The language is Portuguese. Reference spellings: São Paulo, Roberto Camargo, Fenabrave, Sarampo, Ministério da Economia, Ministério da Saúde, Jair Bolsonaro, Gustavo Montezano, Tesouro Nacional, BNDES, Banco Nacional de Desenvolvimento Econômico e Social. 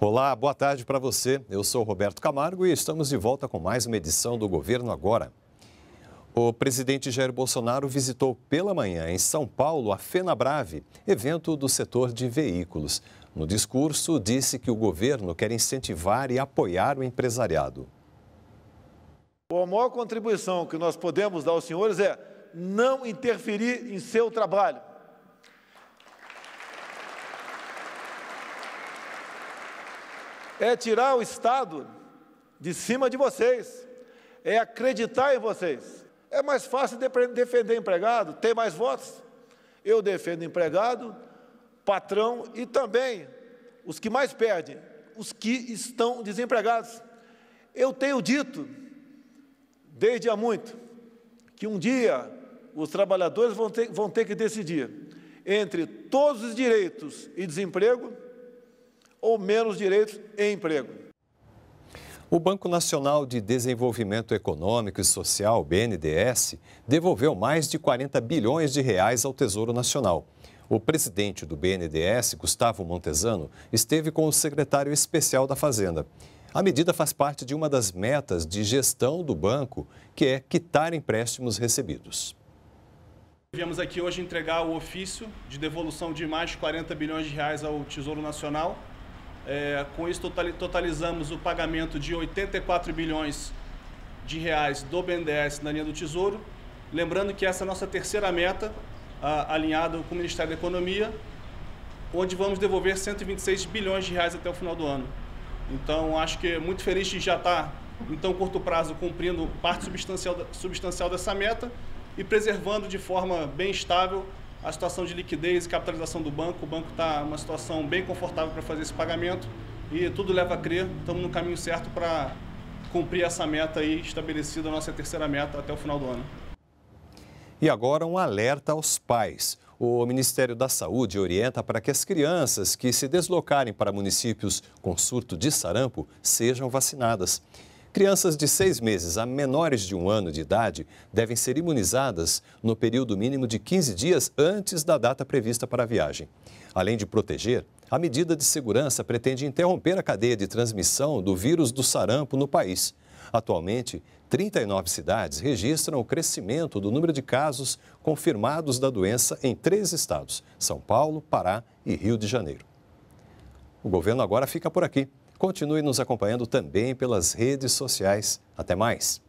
Olá, boa tarde para você. Eu sou o Roberto Camargo e estamos de volta com mais uma edição do Governo Agora. O presidente Jair Bolsonaro visitou pela manhã em São Paulo a Fenabrave, evento do setor de veículos. No discurso, disse que o governo quer incentivar e apoiar o empresariado. A maior contribuição que nós podemos dar aos senhores é não interferir em seu trabalho. É tirar o Estado de cima de vocês, é acreditar em vocês. É mais fácil defender empregado, tem mais votos. Eu defendo empregado, patrão e também os que mais perdem, os que estão desempregados. Eu tenho dito, desde há muito, que um dia os trabalhadores vão ter que decidir entre todos os direitos e desemprego ou menos direitos em emprego. O Banco Nacional de Desenvolvimento Econômico e Social, BNDES, devolveu mais de 40 bilhões de reais ao Tesouro Nacional. O presidente do BNDES, Gustavo Montezano, esteve com o secretário especial da Fazenda. A medida faz parte de uma das metas de gestão do banco, que é quitar empréstimos recebidos. Viemos aqui hoje entregar o ofício de devolução de mais de 40 bilhões de reais ao Tesouro Nacional. Com isso, totalizamos o pagamento de 84 bilhões de reais do BNDES na linha do Tesouro. Lembrando que essa é a nossa terceira meta, alinhada com o Ministério da Economia, onde vamos devolver 126 bilhões de reais até o final do ano. Então, acho que é muito feliz de já estar, em tão curto prazo, cumprindo parte substancial dessa meta e preservando de forma bem estável a situação de liquidez e capitalização do banco. O banco está em uma situação bem confortável para fazer esse pagamento e tudo leva a crer, estamos no caminho certo para cumprir essa meta aí, estabelecida a nossa terceira meta até o final do ano. E agora um alerta aos pais. O Ministério da Saúde orienta para que as crianças que se deslocarem para municípios com surto de sarampo sejam vacinadas. Crianças de 6 meses a menores de 1 ano de idade devem ser imunizadas no período mínimo de 15 dias antes da data prevista para a viagem. Além de proteger, a medida de segurança pretende interromper a cadeia de transmissão do vírus do sarampo no país. Atualmente, 39 cidades registram o crescimento do número de casos confirmados da doença em 3 estados, São Paulo, Pará e Rio de Janeiro. O Governo Agora fica por aqui. Continue nos acompanhando também pelas redes sociais. Até mais!